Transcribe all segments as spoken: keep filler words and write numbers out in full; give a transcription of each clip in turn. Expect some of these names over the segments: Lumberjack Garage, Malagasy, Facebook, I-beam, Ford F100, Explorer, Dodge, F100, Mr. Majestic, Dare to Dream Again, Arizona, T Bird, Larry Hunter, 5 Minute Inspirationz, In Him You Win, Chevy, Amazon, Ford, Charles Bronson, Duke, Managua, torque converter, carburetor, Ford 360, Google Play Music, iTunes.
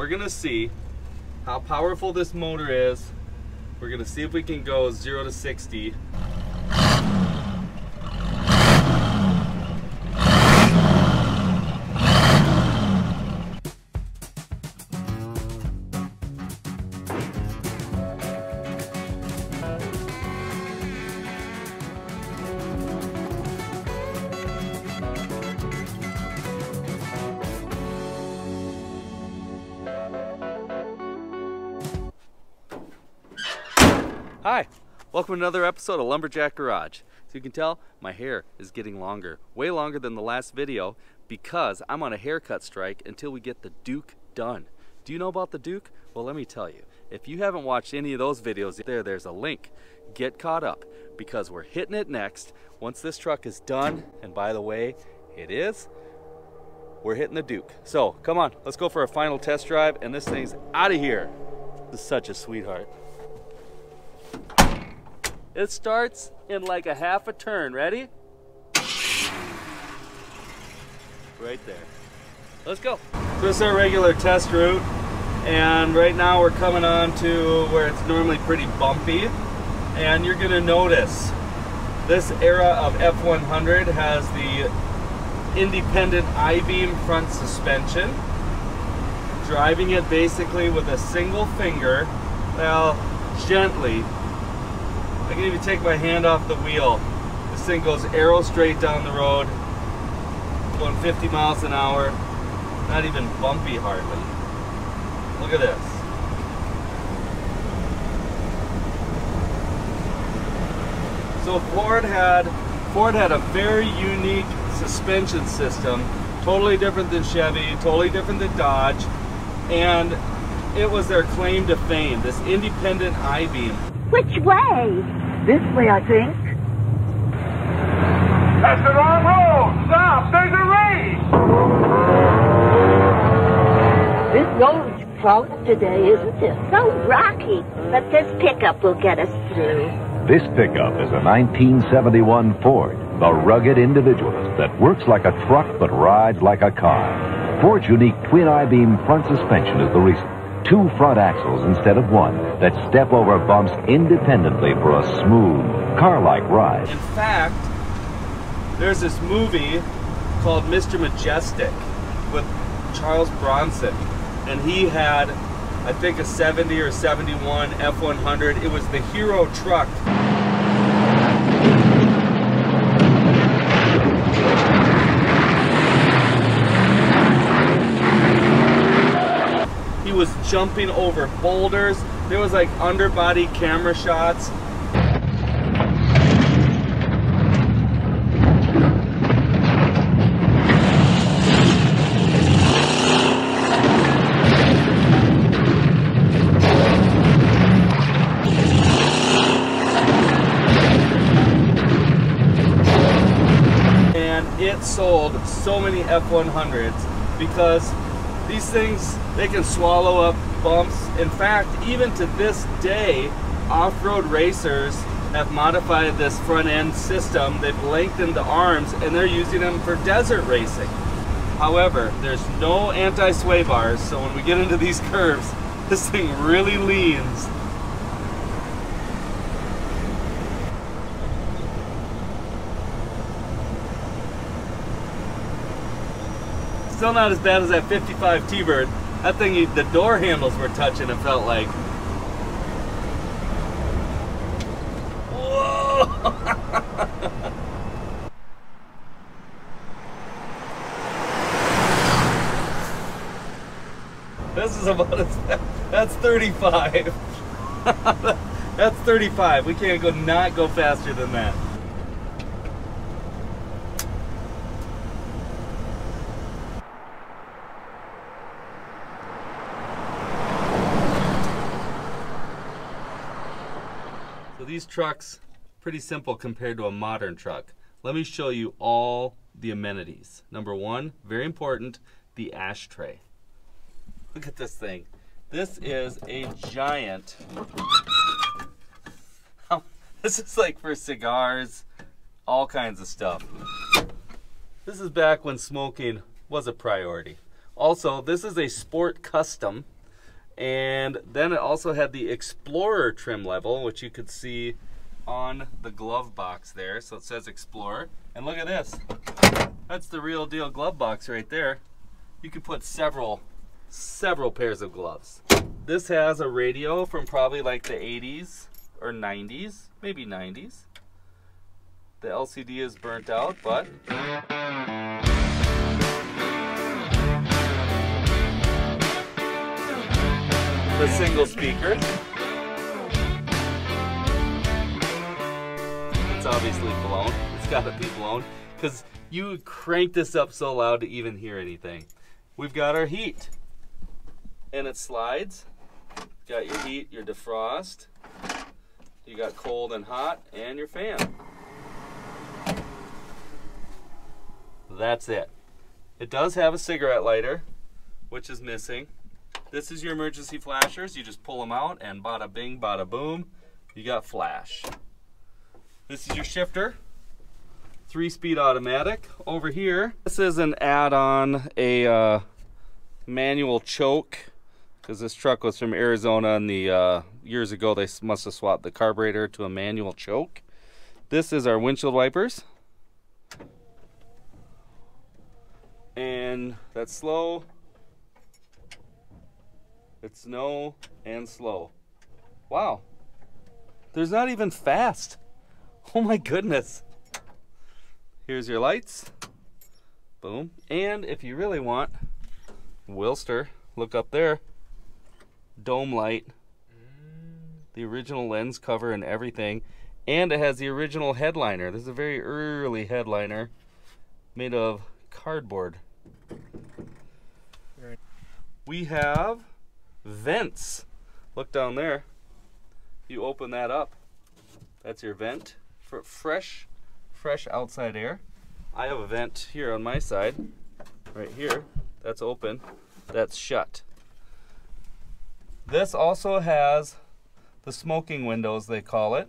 we're gonna see how powerful this motor is. We're gonna see if we can go zero to sixty. Hi, welcome to another episode of Lumberjack Garage. So you can tell, my hair is getting longer, way longer than the last video, because I'm on a haircut strike until we get the Duke done. Do you know about the Duke? Well, let me tell you. If you haven't watched any of those videos, there, there's a link. Get caught up, because we're hitting it next. Once this truck is done, and by the way, it is, we're hitting the Duke. So come on, let's go for a final test drive, and this thing's out of here. This is such a sweetheart. It starts in like a half a turn. Ready? Right there. Let's go. So this is our regular test route, and right now we're coming on to where it's normally pretty bumpy, and you're gonna notice this era of F one hundred has the independent I-beam front suspension, driving it basically with a single finger, well, gently. I can even take my hand off the wheel. This thing goes arrow straight down the road, going fifty miles an hour, not even bumpy hardly. Look at this. So Ford had, Ford had a very unique suspension system, totally different than Chevy, totally different than Dodge, and it was their claim to fame, this independent I-beam. Which way? This way, I think. That's the wrong road! Stop! There's a race! This road's closed today, isn't it? So rocky, but this pickup will get us through. This pickup is a nineteen seventy-one Ford, the rugged individualist that works like a truck but rides like a car. Ford's unique twin I-beam front suspension is the reason. Two front axles instead of one that step over bumps independently for a smooth, car-like ride. In fact, there's this movie called Mister Majestic with Charles Bronson, and he had, I think, a seventy or seventy-one F one hundred. It was the hero truck. Was jumping over boulders. There was like underbody camera shots. And it sold so many F one hundreds because these things, they can swallow up bumps. In fact, even to this day, off-road racers have modified this front-end system. They've lengthened the arms, and they're using them for desert racing. However, there's no anti-sway bars, so when we get into these curves, this thing really leans. Still not as bad as that fifty-five T Bird. That thing, the door handles were touching, it felt like. Whoa! This is about as bad. That's thirty-five. That's thirty-five. We can't go not go faster than that. These trucks, pretty simple compared to a modern truck. Let me show you all the amenities. Number one, very important, the ashtray. Look at this thing. This is a giant. This is like for cigars, all kinds of stuff. This is back when smoking was a priority. Also, this is a sport custom. And then it also had the Explorer trim level, which you could see on the glove box there. So it says Explorer. And look at this. That's the real deal glove box right there. You could put several, several pairs of gloves. This has a radio from probably like the eighties or nineties, maybe nineties. The L C D is burnt out, but... the single speaker. It's obviously blown. It's gotta be blown, because you crank this up so loud to even hear anything. We've got our heat, and it slides. Got your heat, your defrost. You got cold and hot, and your fan. That's it. It does have a cigarette lighter, which is missing. This is your emergency flashers. You just pull them out and bada bing, bada boom, you got flash. This is your shifter, three-speed automatic. Over here, this is an add-on, a uh, manual choke, because this truck was from Arizona, and the uh, years ago they must have swapped the carburetor to a manual choke. This is our windshield wipers. And that's slow. It's no and slow. Wow. There's not even fast. Oh my goodness. Here's your lights. Boom. And if you really want, Wilster, look up there. Dome light. The original lens cover and everything. And it has the original headliner. This is a very early headliner made of cardboard. We have vents. Look down there. You open that up. That's your vent for fresh, fresh outside air. I have a vent here on my side, right here. That's open. That's shut. This also has the smoking windows, they call it.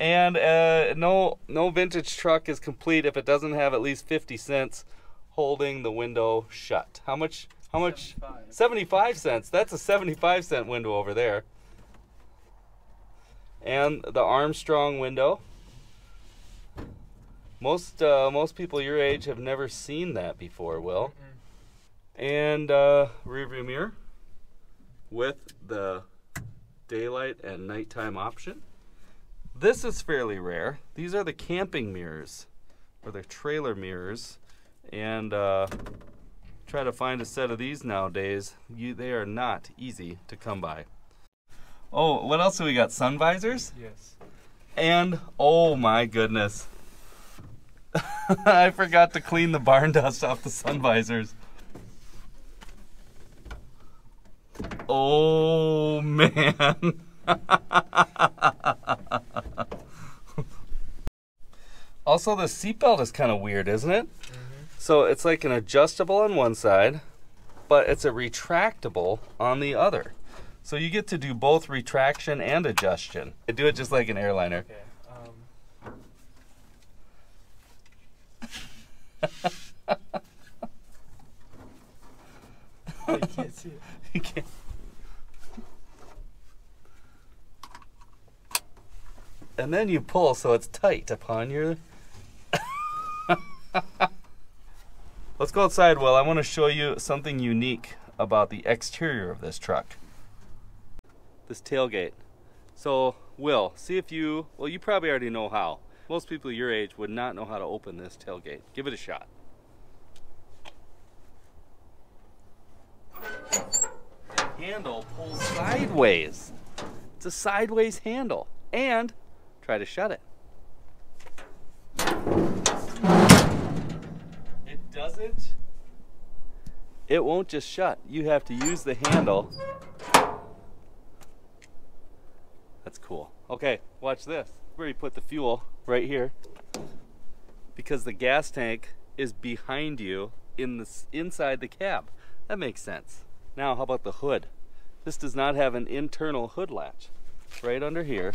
And uh, no, no vintage truck is complete if it doesn't have at least fifty cents holding the window shut. How much? How much? seventy-five. seventy-five cents. That's a seventy-five cent window over there. And the Armstrong window. Most uh, most people your age have never seen that before, Will. Mm-hmm. And uh, rear view mirror with the daylight and nighttime option. This is fairly rare. These are the camping mirrors or the trailer mirrors. And uh, try to find a set of these nowadays. You, they are not easy to come by. Oh, what else do we got? Sun visors? Yes. And, oh my goodness. I forgot to clean the barn dust off the sun visors. Oh, man. Also, the seatbelt is kind of weird, isn't it? So it's like an adjustable on one side, but it's a retractable on the other. So you get to do both retraction and adjustion. I do it just like an airliner. Okay, um... I can't see it. You can't. And then you pull so it's tight upon your... Let's go outside, Will. I want to show you something unique about the exterior of this truck. This tailgate. So, Will, see if you, well, you probably already know how. Most people your age would not know how to open this tailgate. Give it a shot. The handle pulls sideways. It's a sideways handle. And try to shut it. Doesn't it won't just shut. You have to use the handle. That's cool. Okay, watch this. Where you put the fuel right here, because the gas tank is behind you in the inside the cab. That makes sense. Now, how about the hood? This does not have an internal hood latch. Right under here,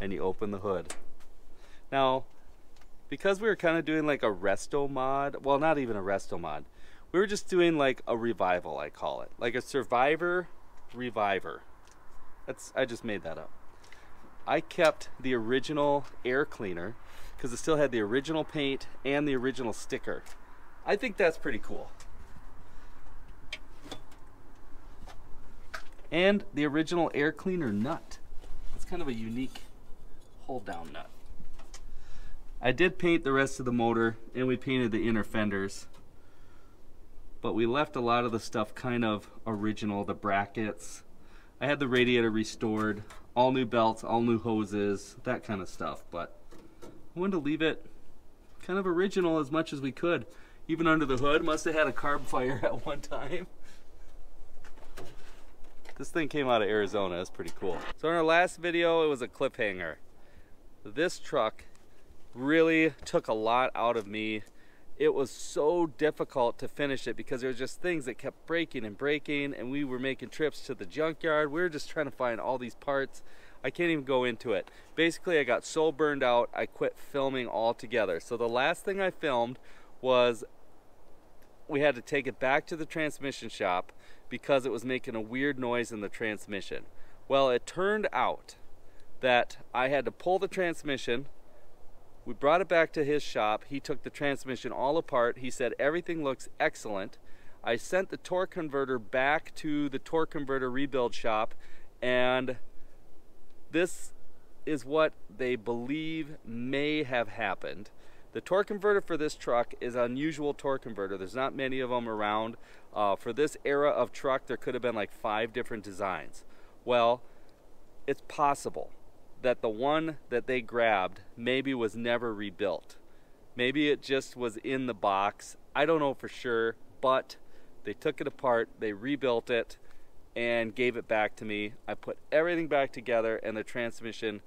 and you open the hood. Now, because we were kind of doing like a resto mod, well, not even a resto mod, we were just doing like a revival, I call it, like a survivor reviver. That's, I just made that up. I kept the original air cleaner because it still had the original paint and the original sticker. I think that's pretty cool. And the original air cleaner nut. It's kind of a unique hold down nut. I did paint the rest of the motor and we painted the inner fenders, but we left a lot of the stuff kind of original, the brackets. I had the radiator restored, all new belts, all new hoses, that kind of stuff, but I wanted to leave it kind of original as much as we could. Even under the hood, must have had a carb fire at one time. This thing came out of Arizona, it's pretty cool. So in our last video, it was a cliffhanger. This truck really took a lot out of me. It was so difficult to finish it because there was just things that kept breaking and breaking, and we were making trips to the junkyard. We were just trying to find all these parts. I can't even go into it. Basically, I got so burned out, I quit filming altogether. So the last thing I filmed was we had to take it back to the transmission shop because it was making a weird noise in the transmission. Well, it turned out that I had to pull the transmission. We brought it back to his shop. He took the transmission all apart. He said, everything looks excellent. I sent the torque converter back to the torque converter rebuild shop, and this is what they believe may have happened. The torque converter for this truck is an unusual torque converter. There's not many of them around. Uh, for this era of truck, there could have been like five different designs. Well, it's possible that the one that they grabbed maybe was never rebuilt. Maybe it just was in the box. I don't know for sure, but they took it apart, they rebuilt it, and gave it back to me. I put everything back together, and the transmission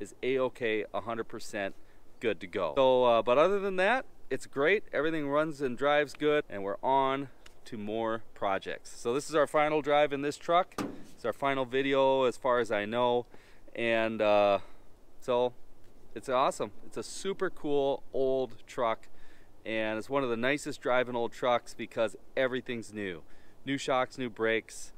is A-okay, one hundred percent. Good to go. So, uh, but other than that, it's great. Everything runs and drives good, and we're on to more projects. So this is our final drive in this truck. It's our final video as far as I know, and uh, so it's awesome. It's a super cool old truck, and it's one of the nicest driving old trucks because everything's new. New shocks, new brakes,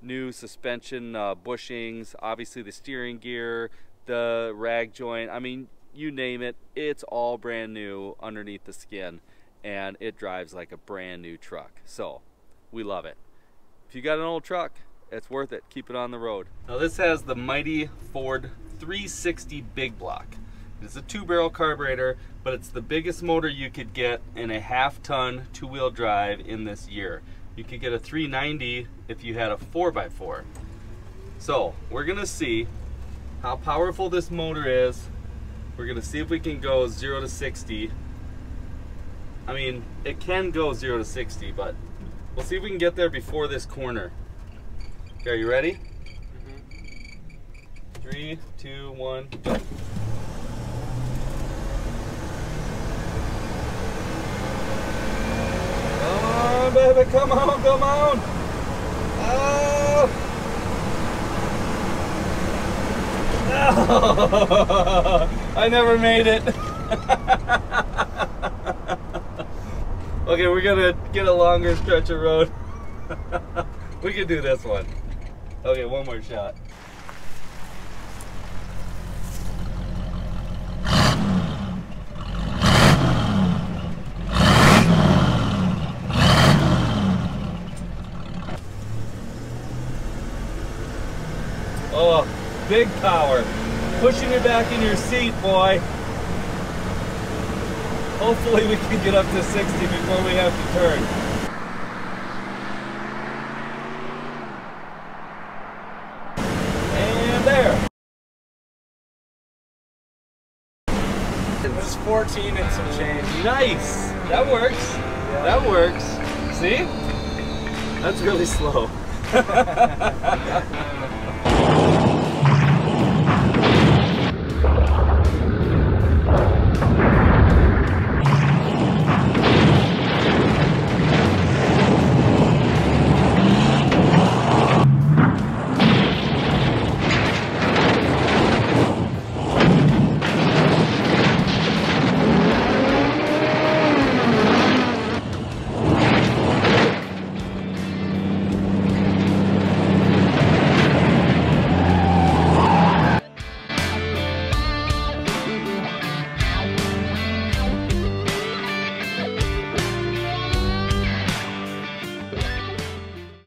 new suspension uh, bushings, obviously the steering gear, the rag joint. I mean, you name it, it's all brand new underneath the skin, and it drives like a brand new truck. So we love it. If you got an old truck, it's worth it. Keep it on the road. Now this has the mighty Ford three sixty big block. It's a two barrel carburetor, but it's the biggest motor you could get in a half ton two wheel drive in this year. You could get a three ninety if you had a four by four. So we're gonna see how powerful this motor is. We're gonna see if we can go zero to sixty. I mean, it can go zero to sixty, but we'll see if we can get there before this corner. Okay, are you ready? Mm-hmm. Three, two, one, go. Come on, baby, come on, come on. Oh! No! I never made it. Okay, we're gonna get a longer stretch of road. We could do this one. Okay, one more shot. Oh, big power. Pushing you back in your seat, boy. Hopefully we can get up to sixty before we have to turn. And there. It was fourteen and some change. Nice. That works. Yeah. That works. See? That's really slow.